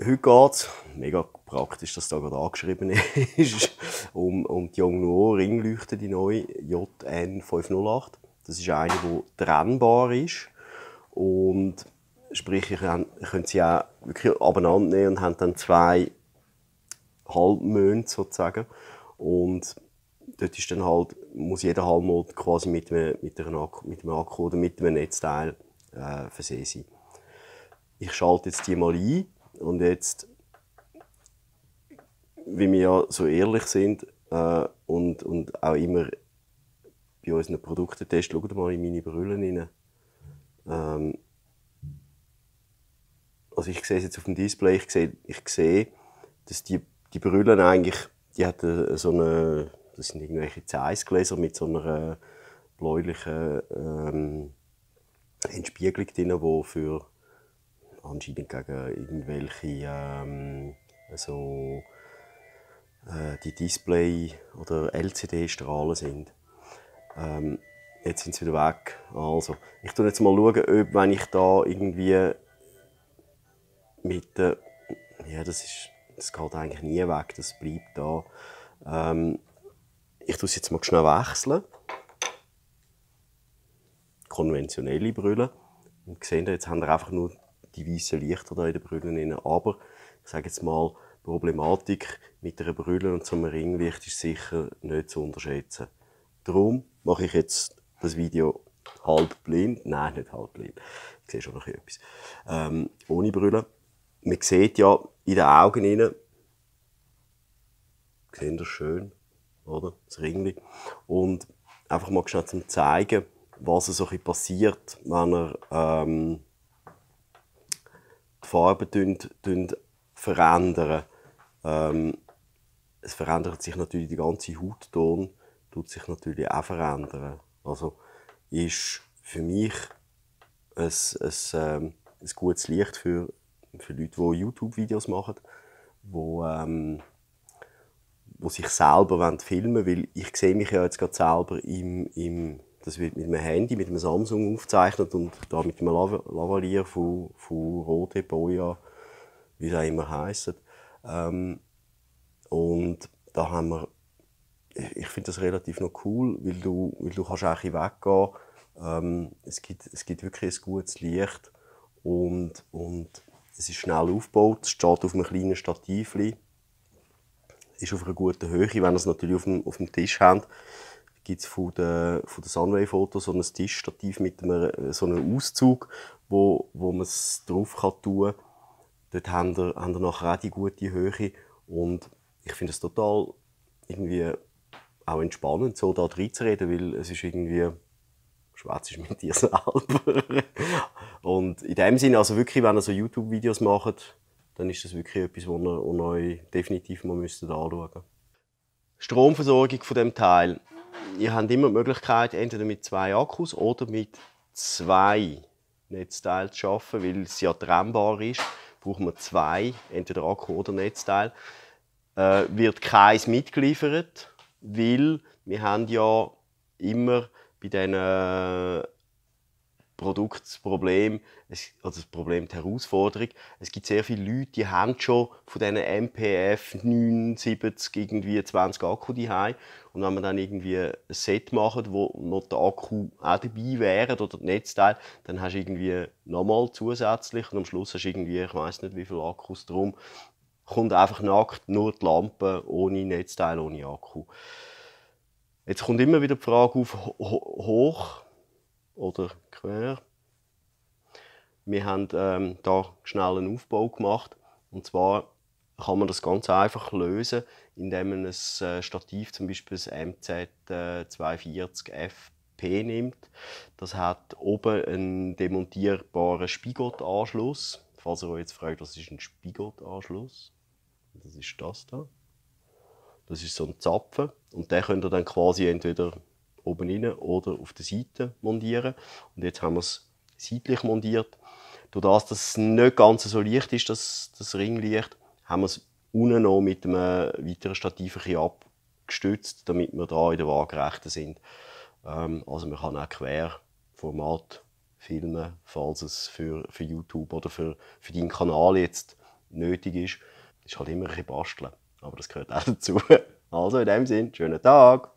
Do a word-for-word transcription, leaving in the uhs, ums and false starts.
Heute geht es, mega praktisch, dass da gerade angeschrieben ist, um, um die Yongnuo Ringleuchte, die neue J N fünf null acht. Das ist eine, die trennbar ist. Und sprich, ihr könnt sie auch wirklich abeinander nehmen und haben dann zwei Halbmonate sozusagen. Und dort ist dann halt, muss jeder Halbmond quasi mit einem, mit einem Akku, mit einem Akku oder mit einem Netzteil äh, versehen sein. Ich schalte jetzt die mal ein. Und jetzt, wie wir ja so ehrlich sind äh, und, und auch immer bei unseren Produktetests, schaut mal in meine Brille rein. Ähm, also ich sehe es jetzt auf dem Display, ich sehe, ich sehe dass die, die Brille eigentlich, die hat so eine, das sind irgendwelche Zeiss-Gläser mit so einer bläulichen ähm, Entspiegelung drin, wo für anscheinend gegen irgendwelche ähm, also, äh, die Display- oder L C D-Strahlen sind. Ähm, jetzt sind sie wieder weg. Also, ich schaue jetzt mal, schauen, ob, wenn ich da irgendwie mit äh, ja, das, ist, das geht eigentlich nie weg, das bleibt da. Ähm, ich tue es jetzt mal schnell wechseln. Konventionelle Brille. Und seht ihr, jetzt haben wir einfach nur die weißen Lichter da in den Brillen. Aber ich sage jetzt mal, die Problematik mit einer Brille und so einem Ringlicht ist sicher nicht zu unterschätzen. Darum mache ich jetzt das Video halb blind. Nein, nicht halb blind. Ich sehe schon noch etwas. Ähm, ohne Brille. Man sieht ja in den Augen rein, seht ihr schön, oder? Das Ringli. Und einfach mal schnell zum zeigen, was so ein bisschen passiert, wenn er ähm, die Farben verändern. Ähm, es verändert sich natürlich, die ganze Hautton tut sich natürlich auch verändern. Also ist für mich ein, ein, ähm, ein gutes Licht für, für Leute, die YouTube-Videos machen, wo, ähm, wo sich selber filmen wollen. Weil ich sehe mich ja jetzt gerade selber im, im das wird mit einem Handy, mit einem Samsung aufgezeichnet und da mit einem Lavalier von, von Rode, Boya, wie das immer heisst. Ähm, und da haben wir, ich finde das relativ noch cool, weil du, weil du kannst auch weggehen. Ähm, es gibt, es gibt wirklich ein gutes Licht und, und es ist schnell aufgebaut, es steht auf einem kleinen Stativ, ist auf einer guten Höhe, wenn ihr es natürlich auf dem, auf dem Tisch habt. Gibt es von den, von den Sunway-Fotos so ein Tischstativ mit einem, so einem Auszug, wo, wo man es drauf kann tun kann. Dort haben wir, haben wir nachher auch die gute Höhe. Und ich finde es total irgendwie auch entspannend, so da reinzureden, weil es ist irgendwie, schwätzt mit dir selber. Und in dem Sinne, also wirklich, wenn ihr so YouTube-Videos macht, dann ist das wirklich etwas, was ihr, was ihr euch definitiv mal anschauen müsst. Stromversorgung von diesem Teil. Ihr habt immer die Möglichkeit, entweder mit zwei Akkus oder mit zwei Netzteilen zu arbeiten, weil es ja trennbar ist. Braucht man zwei, entweder Akku oder Netzteil. Äh, wird keins mitgeliefert, weil wir haben ja immer bei diesen äh, Produkten das Problem, es, also das Problem, die Herausforderung, es gibt sehr viele Leute, die haben schon von diesen M P F neunundsiebzig irgendwie zwanzig Akku daheim. Und wenn man dann irgendwie ein Set macht, wo noch der Akku auch dabei wäre oder das Netzteil, dann hast du irgendwie nochmal zusätzlich und am Schluss hast du irgendwie, ich weiss nicht wie viele Akkus drum, kommt einfach nackt nur die Lampe, ohne Netzteil, ohne Akku. Jetzt kommt immer wieder die Frage auf, hoch oder quer. Wir haben ähm, da schnell einen Aufbau gemacht und zwar kann man das ganz einfach lösen, indem man ein Stativ, zum Beispiel das M Z zwei vier null F P nimmt. Das hat oben einen demontierbaren Spigotanschluss. Falls ihr euch jetzt fragt, was ist ein Spigotanschluss? Das ist das da. Das ist so ein Zapfen und den könnt ihr dann quasi entweder oben rein oder auf der Seite montieren. Und jetzt haben wir es seitlich montiert. Dadurch, dass es nicht ganz so leicht ist, das, das Ringlicht, haben wir es unten noch mit einem weiteren Stativ ein bisschen abgestützt, damit wir da in der Waagerechten sind. Ähm, also man kann auch Querformat filmen, falls es für, für YouTube oder für, für deinen Kanal jetzt nötig ist, ist halt immer ein bisschen basteln. Aber das gehört auch dazu. Also in dem Sinne, schönen Tag!